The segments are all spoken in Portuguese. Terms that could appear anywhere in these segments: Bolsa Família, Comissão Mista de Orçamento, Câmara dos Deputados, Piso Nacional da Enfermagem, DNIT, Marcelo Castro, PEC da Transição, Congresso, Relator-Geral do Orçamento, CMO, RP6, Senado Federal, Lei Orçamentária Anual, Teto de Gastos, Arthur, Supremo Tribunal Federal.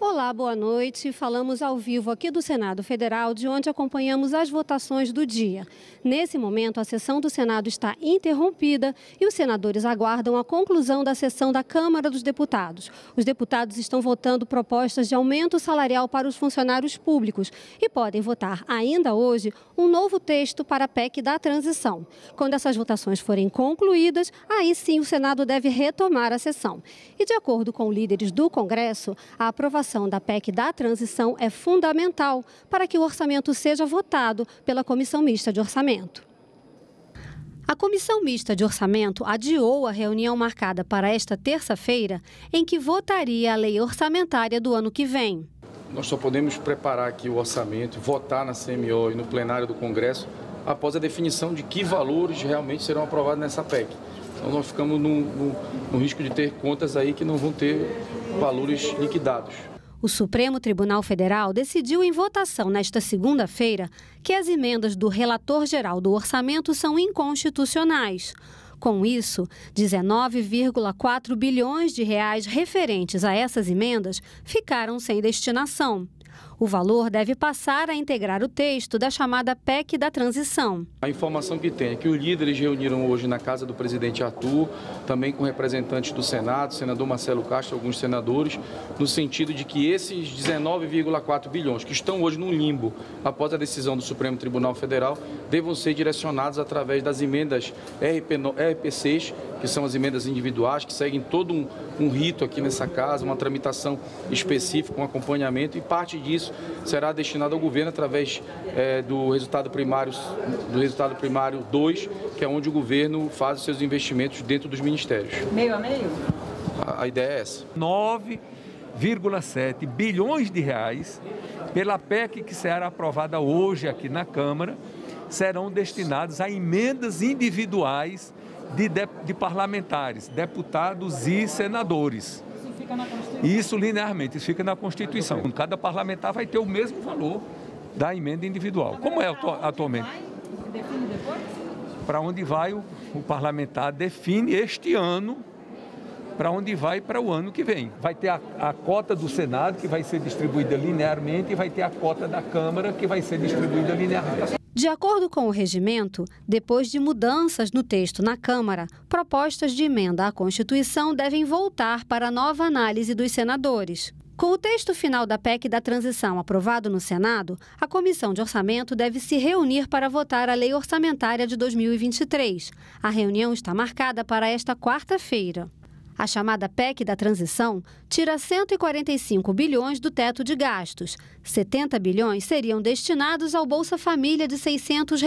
Olá, boa noite. Falamos ao vivo aqui do Senado Federal, de onde acompanhamos as votações do dia. Nesse momento, a sessão do Senado está interrompida e os senadores aguardam a conclusão da sessão da Câmara dos Deputados. Os deputados estão votando propostas de aumento salarial para os funcionários públicos e podem votar ainda hoje um novo texto para a PEC da Transição. Quando essas votações forem concluídas, aí sim o Senado deve retomar a sessão. E de acordo com líderes do Congresso, a aprovação da PEC da Transição é fundamental para que o orçamento seja votado pela Comissão Mista de Orçamento. A Comissão Mista de Orçamento adiou a reunião marcada para esta terça-feira, em que votaria a lei orçamentária do ano que vem. Nós só podemos preparar aqui o orçamento, votar na CMO e no plenário do Congresso, após a definição de que valores realmente serão aprovados nessa PEC. Então nós ficamos no risco de ter contas aí que não vão ter valores liquidados. O Supremo Tribunal Federal decidiu em votação nesta segunda-feira que as emendas do Relator-Geral do Orçamento são inconstitucionais. Com isso, 19,4 bilhões de reais referentes a essas emendas ficaram sem destinação. O valor deve passar a integrar o texto da chamada PEC da Transição. A informação que tem é que os líderes reuniram hoje na casa do presidente Arthur, também com representantes do Senado, senador Marcelo Castro, alguns senadores, no sentido de que esses 19,4 bilhões que estão hoje no limbo após a decisão do Supremo Tribunal Federal devam ser direcionados através das emendas RP6, que são as emendas individuais, que seguem todo um rito aqui nessa casa, uma tramitação específica, um acompanhamento, e parte disso será destinado ao governo através do resultado primário 2, que é onde o governo faz os seus investimentos dentro dos ministérios. Meio a meio? A ideia é essa. 9,7 bilhões de reais pela PEC que será aprovada hoje aqui na Câmara serão destinados a emendas individuais de parlamentares, deputados e senadores. Isso fica na Constituição? Isso linearmente, isso fica na Constituição. Cada parlamentar vai ter o mesmo valor da emenda individual, como é atualmente. Para onde vai, o parlamentar define este ano para onde vai para o ano que vem. Vai ter a cota do Senado, que vai ser distribuída linearmente, e vai ter a cota da Câmara, que vai ser distribuída linearmente. De acordo com o regimento, depois de mudanças no texto na Câmara, propostas de emenda à Constituição devem voltar para nova análise dos senadores. Com o texto final da PEC da Transição aprovado no Senado, a Comissão de Orçamento deve se reunir para votar a Lei Orçamentária de 2023. A reunião está marcada para esta quarta-feira. A chamada PEC da Transição tira 145 bilhões do teto de gastos. 70 bilhões seriam destinados ao Bolsa Família de R$ 600,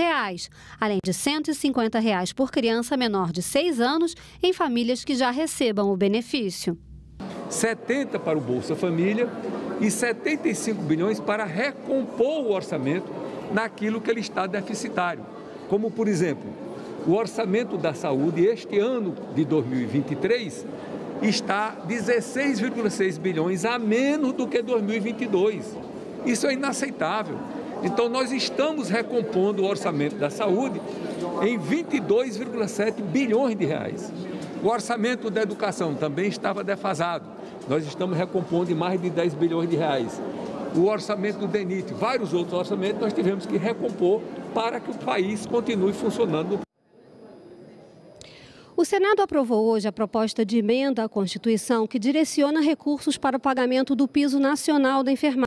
além de R$ 150 por criança menor de 6 anos em famílias que já recebam o benefício. 70 para o Bolsa Família e 75 bilhões para recompor o orçamento naquilo que ele está deficitário, como, por exemplo, o orçamento da saúde este ano de 2023 está 16,6 bilhões a menos do que 2022. Isso é inaceitável. Então, nós estamos recompondo o orçamento da saúde em 22,7 bilhões de reais. O orçamento da educação também estava defasado. Nós estamos recompondo em mais de 10 bilhões de reais. O orçamento do DNIT, vários outros orçamentos, nós tivemos que recompor para que o país continue funcionando. O Senado aprovou hoje a proposta de emenda à Constituição que direciona recursos para o pagamento do Piso Nacional da Enfermagem.